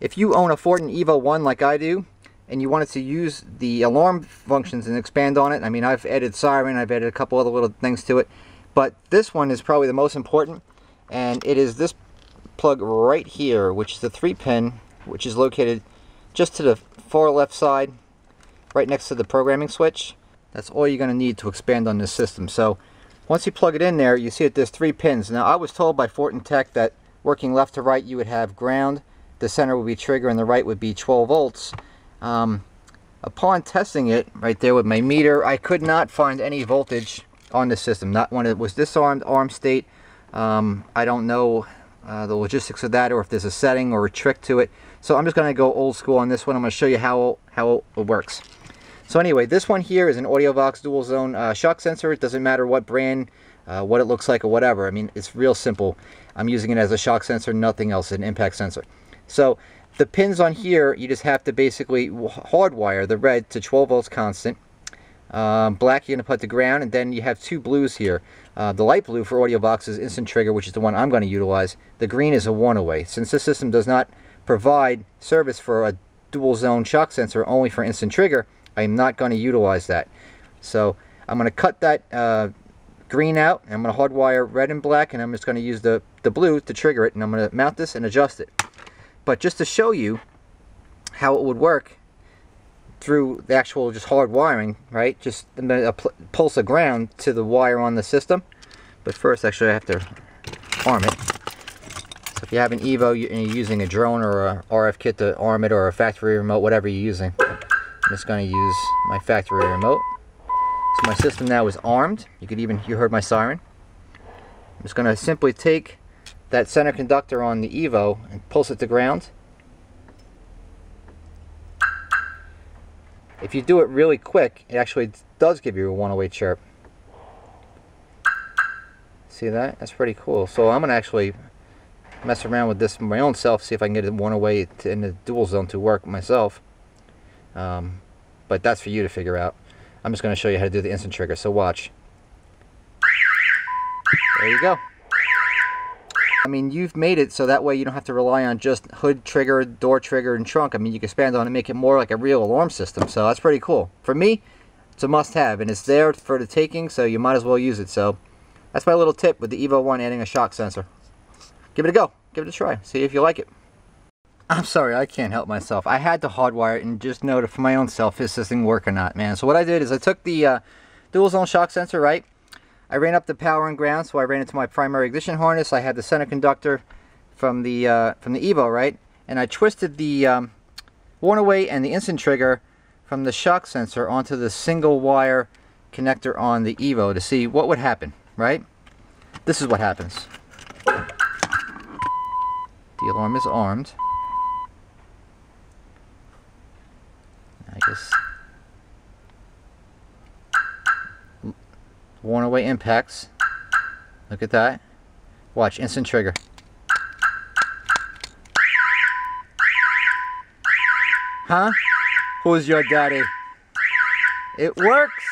If you own a Fortin Evo One like I do, and you wanted to use the alarm functions and expand on it, I mean, I've added siren, I've added a couple other little things to it, but this one is probably the most important, and it is this plug right here, which is the 3-pin, which is located just to the far left side, right next to the programming switch. That's all you're going to need to expand on this system. So once you plug it in there, you see that there's 3 pins. Now, I was told by Fortin Tech that working left to right, you would have ground, the center would be trigger, and the right would be 12 volts. Upon testing it right there with my meter, I could not find any voltage on this system, not when it was disarmed, arm state. I don't know the logistics of that, or if there's a setting or a trick to it. So I'm just going to go old school on this one. I'm going to show you how it works. So anyway, this one here is an Audiovox dual zone shock sensor. It doesn't matter what brand, what it looks like or whatever. I mean, it's real simple. I'm using it as a shock sensor, nothing else, an impact sensor. So the pins on here, you just have to basically hardwire the red to 12 volts constant. Black, you're going to put to ground, and then you have 2 blues here. The light blue for Audiovox is instant trigger, which is the one I'm going to utilize. The green is a one-away. Since this system does not provide service for a dual zone shock sensor, only for instant trigger, I'm not going to utilize that. So I'm going to cut that green out, and I'm going to hardwire red and black, and I'm just going to use the blue to trigger it, and I'm going to mount this and adjust it. But just to show you how it would work through the actual just hard wiring, right? Just a pulse of ground to the wire on the system. But first, actually, I have to arm it. So if you have an Evo and you're using a drone or a RF kit to arm it, or a factory remote, whatever you're using, I'm just going to use my factory remote. So my system now is armed. You heard my siren. I'm just going to simply take that center conductor on the Evo and pulse it to ground. If you do it really quick, it actually does give you a one-away chirp. See that? That's pretty cool. So I'm going to actually mess around with this my own self, see if I can get a one-away in the dual zone to work myself. But that's for you to figure out. I'm just going to show you how to do the instant trigger, so watch. There you go. I mean, you've made it so that way you don't have to rely on just hood trigger, door trigger, and trunk. I mean, you can expand on it and make it more like a real alarm system, so that's pretty cool. For me, it's a must-have, and it's there for the taking, so you might as well use it. So that's my little tip with the Evo One adding a shock sensor. Give it a go. Give it a try. See if you like it. I'm sorry, I can't help myself. I had to hardwire it and just know for my own self, is this thing work or not, man. So what I did is I took the dual zone shock sensor, right? I ran up the power and ground, so I ran into my primary ignition harness. I had the center conductor from the Evo, right? And I twisted the one-away and the instant trigger from the shock sensor onto the single wire connector on the Evo to see what would happen, right? This is what happens. The alarm is armed. I guess one-away impacts. Look at that. Watch, instant trigger. Huh? Who's your daddy? It works!